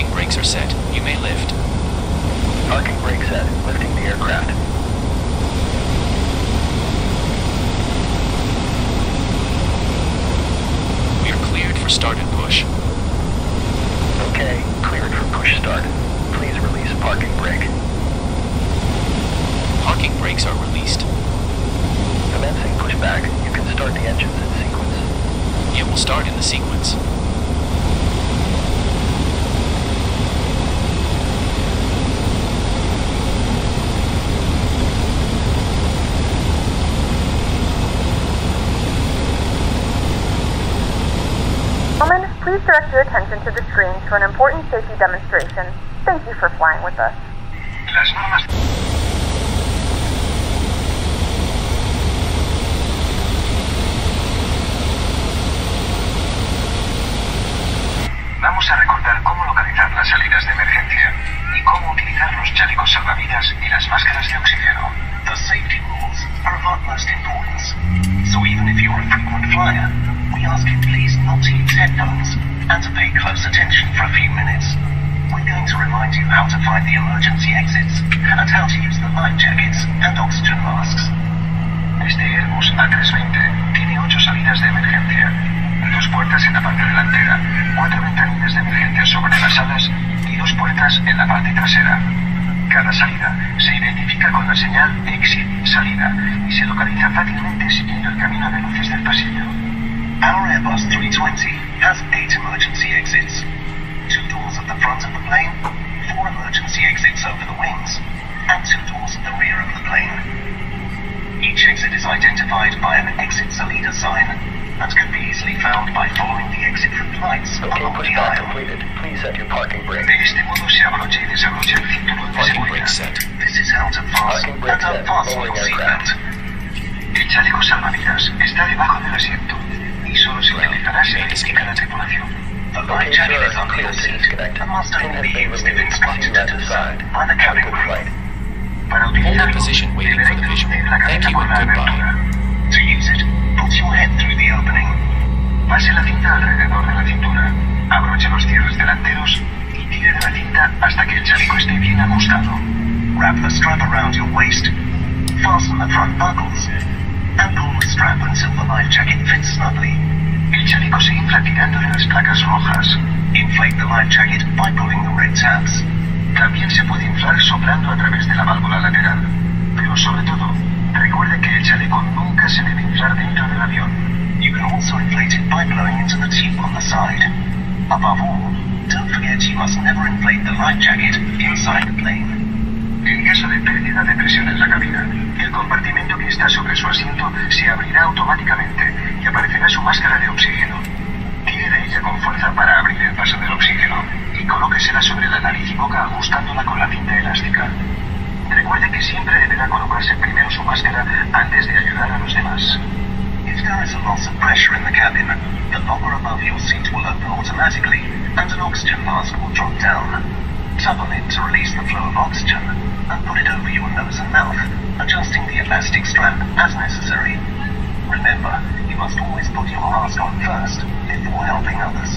Parking brakes are set. You may lift. Parking brake set. Lifting the aircraft. We are cleared for start and push. Okay, cleared for push start. Please release parking brake. Parking brakes are released. Commencing pushback. You can start the engines in sequence. It will start in the sequence. Gentlemen, please direct your attention to the screen for an important safety demonstration. Thank you for flying with us. Las normas. Vamos a recordar cómo localizar las salidas de emergencia y cómo utilizar los chalecos salvavidas y las máscaras de oxígeno. The safety rules are of utmost importance. So even if you're a frequent flyer, we ask you please not to use headphones and to pay close attention for a few minutes. We're going to remind you how to find the emergency exits and how to use the life jackets and oxygen masks. Este Airbus A320 tiene 8 salidas de emergencia. 2 puertas en la parte delantera, 4 ventanillas de emergencia sobre las alas y 2 puertas en la parte trasera. Cada salida se identifica con la señal EXIT salida y se localiza fácilmente siguiendo el camino de luces del pasillo. Our Airbus 320 has 8 emergency exits. 2 doors at the front of the plane, 4 emergency exits over the wings, and 2 doors at the rear of the plane. Each exit is identified by an exit salida sign. That can be easily found by following the exit route lights along the aisle. Please set your parking brake. De este modo se abrocha y desabrocha el cinturón de seguridad. This is how to fasten and unfasten your seatbelt. El chaleco salvavidas está debajo del asiento y solo se utilizará si verifica la tripulación. The life jacket is under your seat and must only be used if instructed to do so by the cabin crew. Para utilizarlo, deberá tener la cabeza por la abertura. To use it, put your head through the opening. Pase la cinta alrededor de la cintura, abroche los cierres delanteros y tire de la cinta hasta que el chaleco esté bien ajustado. Wrap the strap around your waist, fasten the front buckles, and pull the strap until the life jacket fits snugly. El chaleco se infla tirando de las placas rojas. Inflate the life jacket by pulling the red tabs. También se puede inflar soplando a través de la válvula lateral, pero sobre todo, recuerde que el chaleco nunca se debe inflar dentro del avión. You can also inflate it by blowing into the tube on the side. Above all, don't forget you must never inflate the life jacket inside the plane. En caso de pérdida de presión en la cabina, el compartimento que está sobre su asiento se abrirá automáticamente y aparecerá su máscara de oxígeno. Tire de ella con fuerza para abrir el paso del oxígeno y colóquesela sobre la nariz y boca ajustándola con la cinta elástica. Recuerde que siempre deberá colocarse primero su máscara antes de ayudar a los demás. If there is a loss of pressure in the cabin, the locker above your seat will open automatically and an oxygen mask will drop down. Tap on it to release the flow of oxygen and put it over your nose and mouth, adjusting the elastic strap as necessary. Remember, you must always put your mask on first before helping others.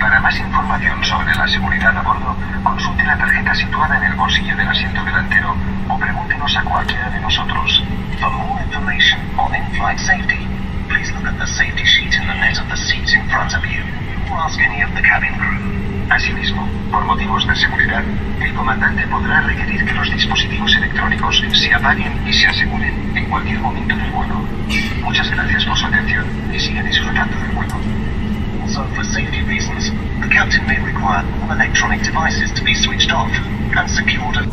Para más información sobre la seguridad a bordo, consulte la tarjeta situada en el bolsillo del asiento delantero o pregúntenos a cualquiera de nosotros. For more information on in-flight safety, please look at the safety sheet in the net of the seats in front of you or ask any of the cabin crew. Asimismo, por motivos de seguridad, el comandante podrá requerir que los dispositivos electrónicos se apaguen y se aseguren en cualquier momento del vuelo. Muchas gracias por su atención y sigan disfrutando del vuelo. Also, for safety reasons, the captain may require all electronic devices to be switched off and secured.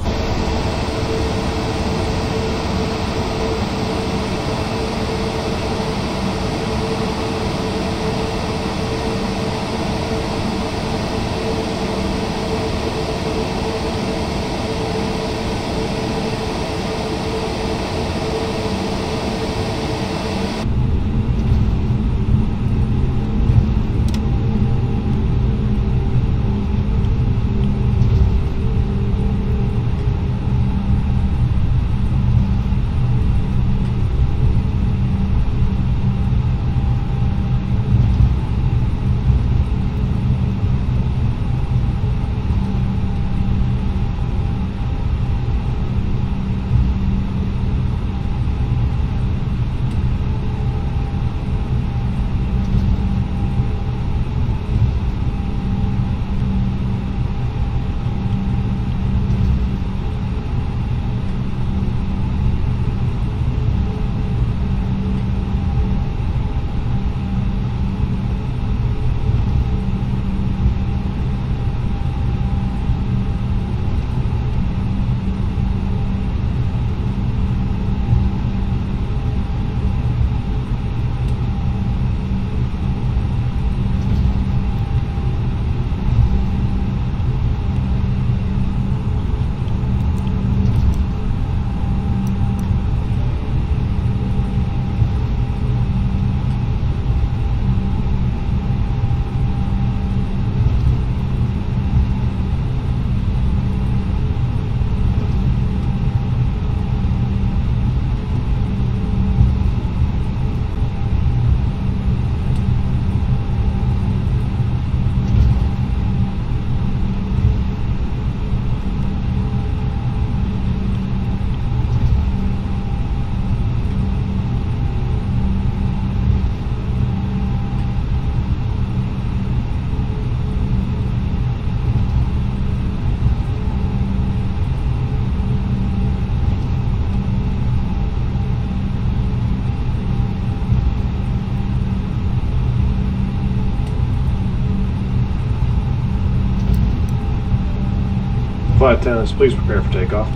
flight attendants, please prepare for takeoff.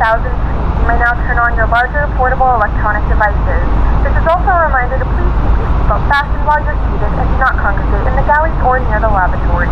1,000 feet. You may now turn on your larger portable electronic devices. This is also a reminder to please keep your seatbelt fastened while you're seated and do not congregate in the galleys or near the lavatories.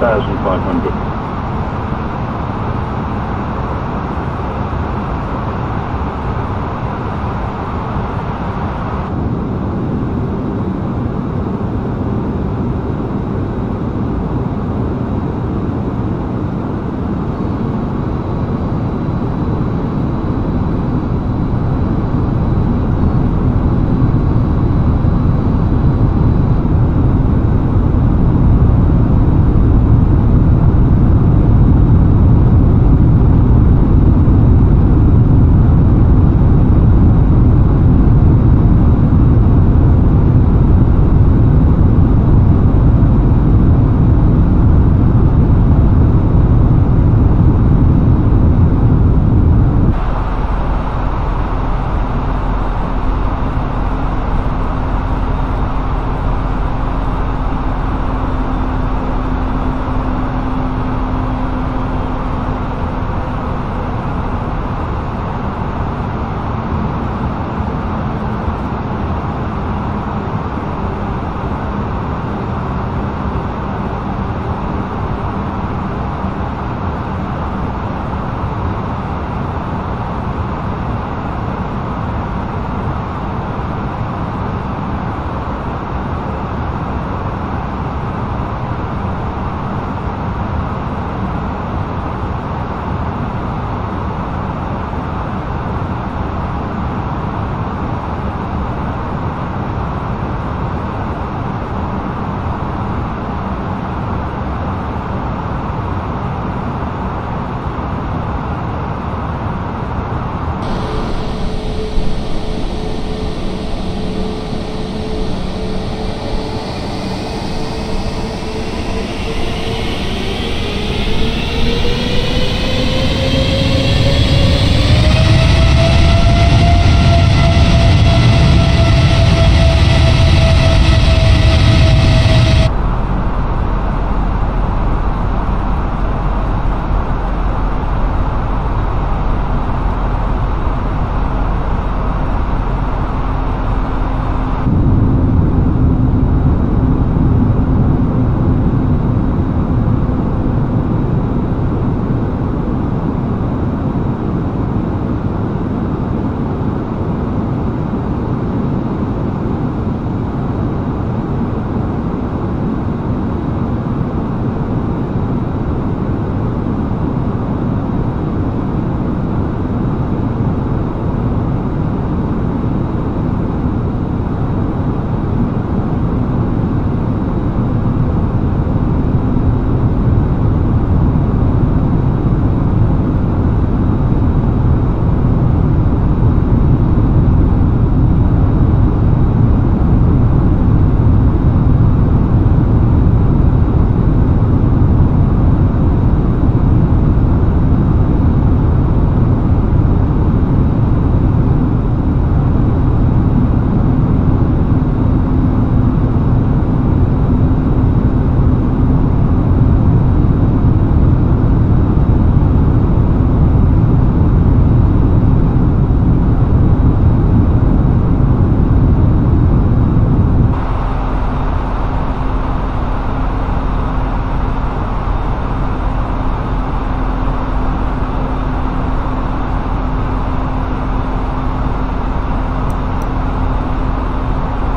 1,500.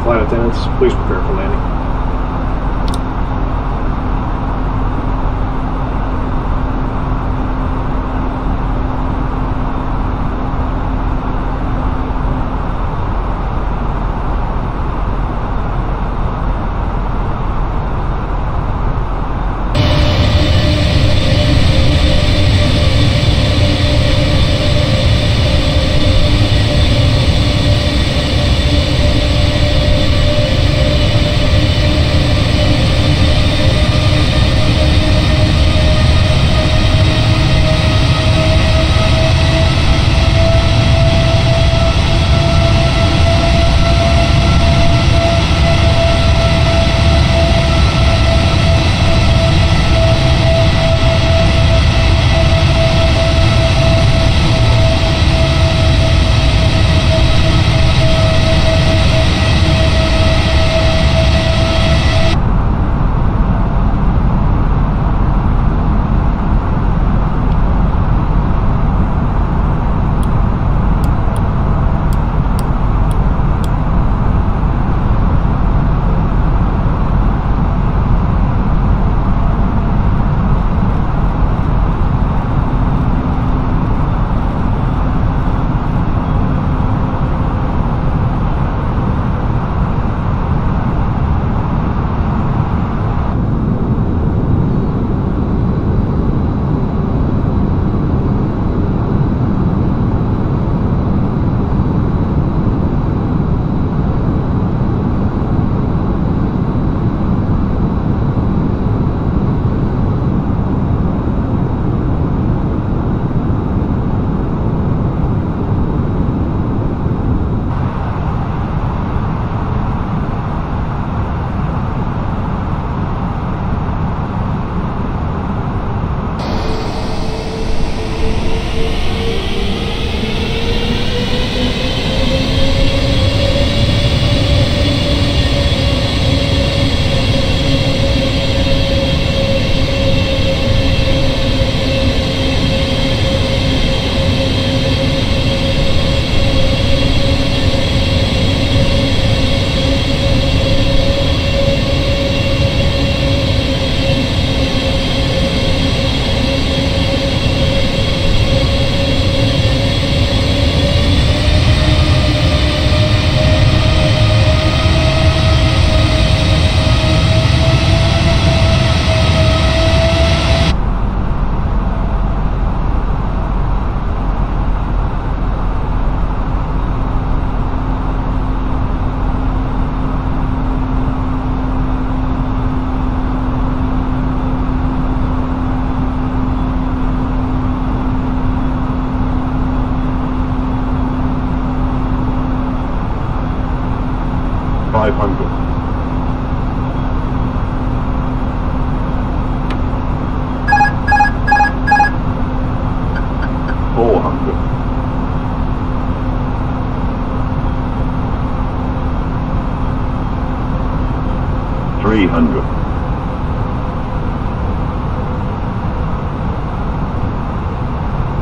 Flight attendants, please prepare for landing.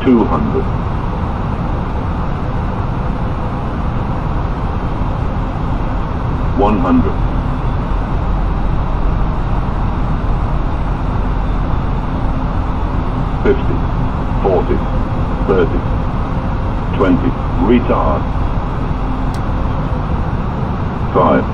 200. Retard. 5.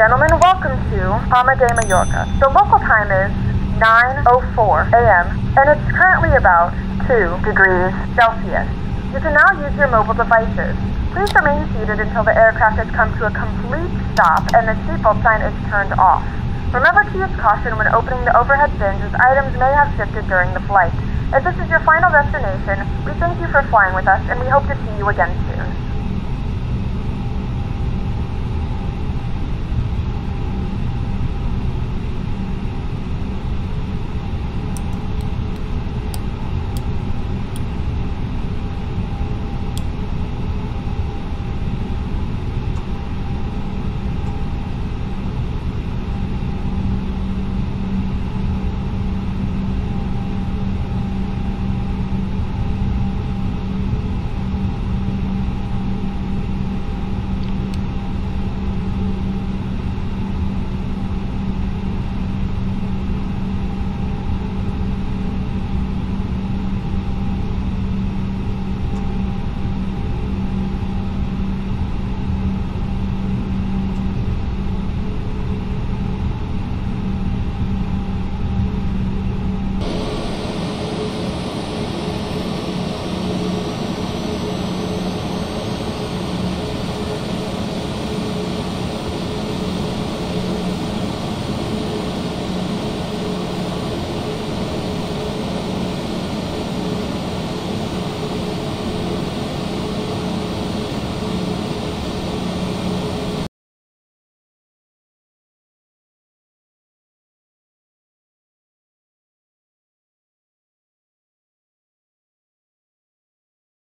Gentlemen, welcome to Palma de Mallorca. The local time is 9:04 a.m. and it's currently about 2 degrees Celsius. You can now use your mobile devices. Please remain seated until the aircraft has come to a complete stop and the seatbelt sign is turned off. Remember to use caution when opening the overhead bins as items may have shifted during the flight. If this is your final destination, we thank you for flying with us and we hope to see you again soon.